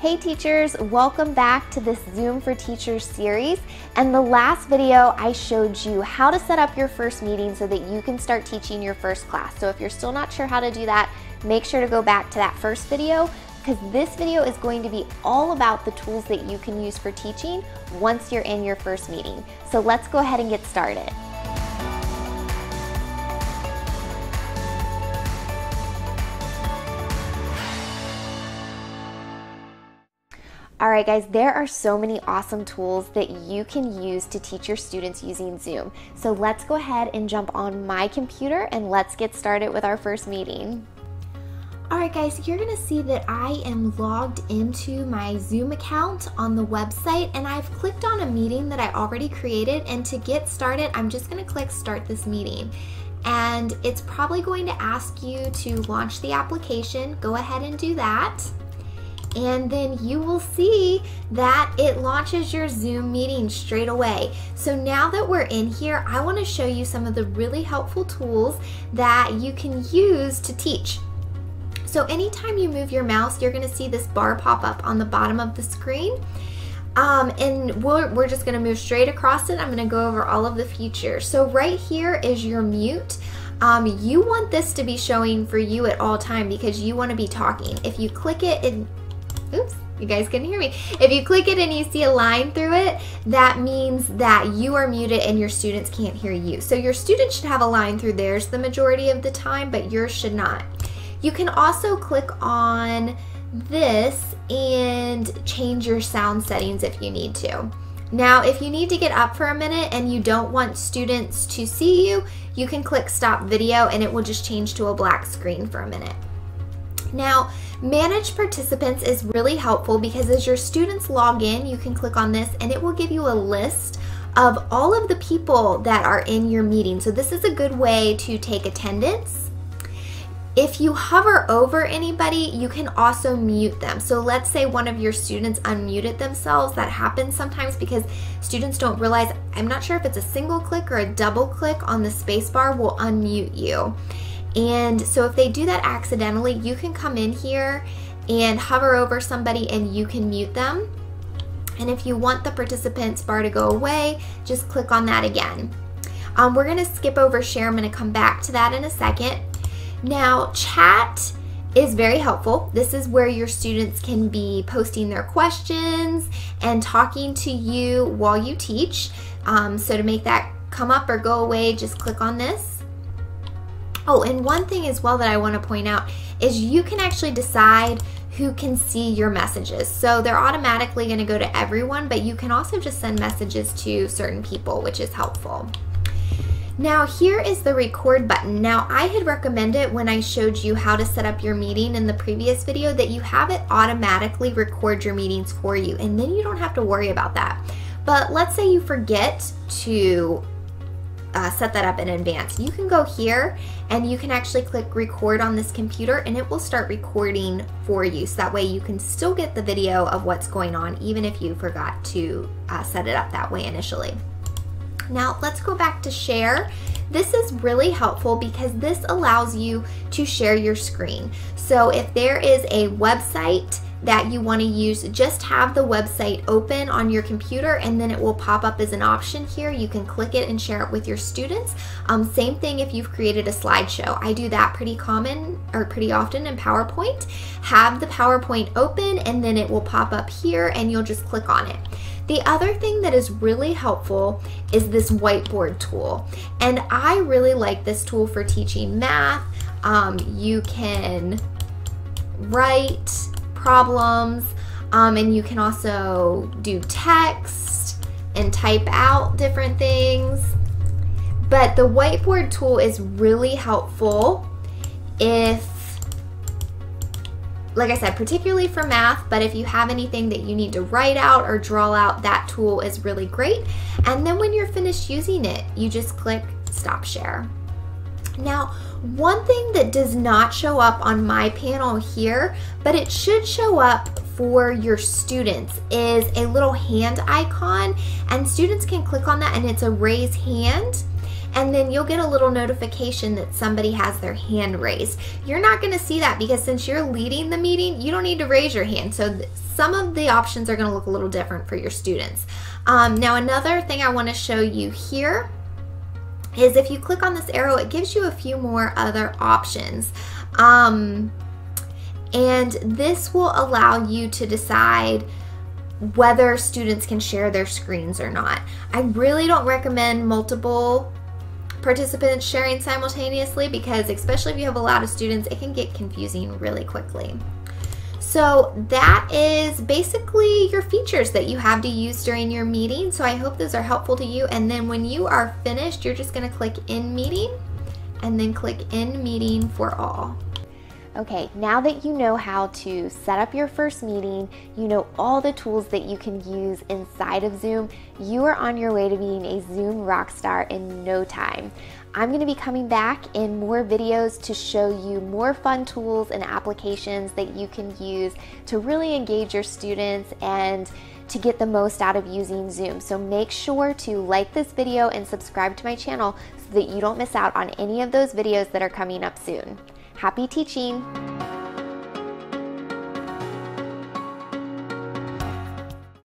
Hey teachers, welcome back to this Zoom for Teachers series. In the last video, I showed you how to set up your first meeting so that you can start teaching your first class. So if you're still not sure how to do that, make sure to go back to that first video because this video is going to be all about the tools that you can use for teaching once you're in your first meeting. So let's go ahead and get started. All right guys, there are so many awesome tools that you can use to teach your students using Zoom. So let's go ahead and jump on my computer and let's get started with our first meeting. All right guys, you're gonna see that I am logged into my Zoom account on the website and I've clicked on a meeting that I already created, and to get started, I'm just gonna click Start This Meeting. And it's probably going to ask you to launch the application. Go ahead and do that. And then you will see that it launches your Zoom meeting straight away. So now that we're in here, I want to show you some of the really helpful tools that you can use to teach. So anytime you move your mouse, you're going to see this bar pop up on the bottom of the screen. And we're just going to move straight across it. I'm going to go over all of the features. So right here is your mute. You want this to be showing for you at all time because you want to be talking. If you click it, oops, you guys couldn't hear me. If you click it and you see a line through it, that means that you are muted and your students can't hear you. So your students should have a line through theirs the majority of the time, but yours should not. You can also click on this and change your sound settings if you need to. Now, if you need to get up for a minute and you don't want students to see you, you can click stop video and it will just change to a black screen for a minute. Now, manage participants is really helpful because as your students log in, you can click on this and it will give you a list of all of the people that are in your meeting. So this is a good way to take attendance. If you hover over anybody, you can also mute them. So let's say one of your students unmuted themselves. That happens sometimes because students don't realize, I'm not sure if it's a single click or a double click on the spacebar will unmute you. And so if they do that accidentally, you can come in here and hover over somebody and you can mute them. And if you want the participants bar to go away, just click on that again. We're gonna skip over share. I'm gonna come back to that in a second. Now, chat is very helpful. This is where your students can be posting their questions and talking to you while you teach. So to make that come up or go away, just click on this. Oh, and one thing as well that I want to point out is you can actually decide who can see your messages. So they're automatically going to go to everyone, but you can also just send messages to certain people, which is helpful. Now here is the record button. Now I had recommended when I showed you how to set up your meeting in the previous video that you have it automatically record your meetings for you, and then you don't have to worry about that. But let's say you forget to set that up in advance. You can go here and you can actually click record on this computer and it will start recording for you. So that way you can still get the video of what's going on even if you forgot to set it up that way initially. Now let's go back to share. This is really helpful because this allows you to share your screen. So if there is a website that you want to use, just have the website open on your computer and then it will pop up as an option here. You can click it and share it with your students. Same thing if you've created a slideshow. I do that pretty often in PowerPoint. Have the PowerPoint open and then it will pop up here and you'll just click on it. The other thing that is really helpful is this whiteboard tool. And I really like this tool for teaching math. You can write problems, and you can also do text and type out different things. But the whiteboard tool is really helpful if, like I said, particularly for math, but if you have anything that you need to write out or draw out, that tool is really great. And then when you're finished using it, you just click stop share. Now, one thing that does not show up on my panel here, but it should show up for your students, is a little hand icon, and students can click on that and it's a raise hand. and then you'll get a little notification that somebody has their hand raised. You're not going to see that because since you're leading the meeting, you don't need to raise your hand. So some of the options are going to look a little different for your students. Now, another thing I want to show you here is if you click on this arrow, it gives you a few more other options. And this will allow you to decide whether students can share their screens or not. I really don't recommend multiple participants sharing simultaneously because, especially if you have a lot of students, it can get confusing really quickly. So that is basically your features that you have to use during your meeting. So I hope those are helpful to you. And then when you are finished, you're just going to click End Meeting and then click End Meeting for All. Okay, now that you know how to set up your first meeting, you know all the tools that you can use inside of Zoom, you are on your way to being a Zoom rockstar in no time. I'm going to be coming back in more videos to show you more fun tools and applications that you can use to really engage your students and to get the most out of using Zoom. So make sure to like this video and subscribe to my channel so that you don't miss out on any of those videos that are coming up soon. Happy teaching!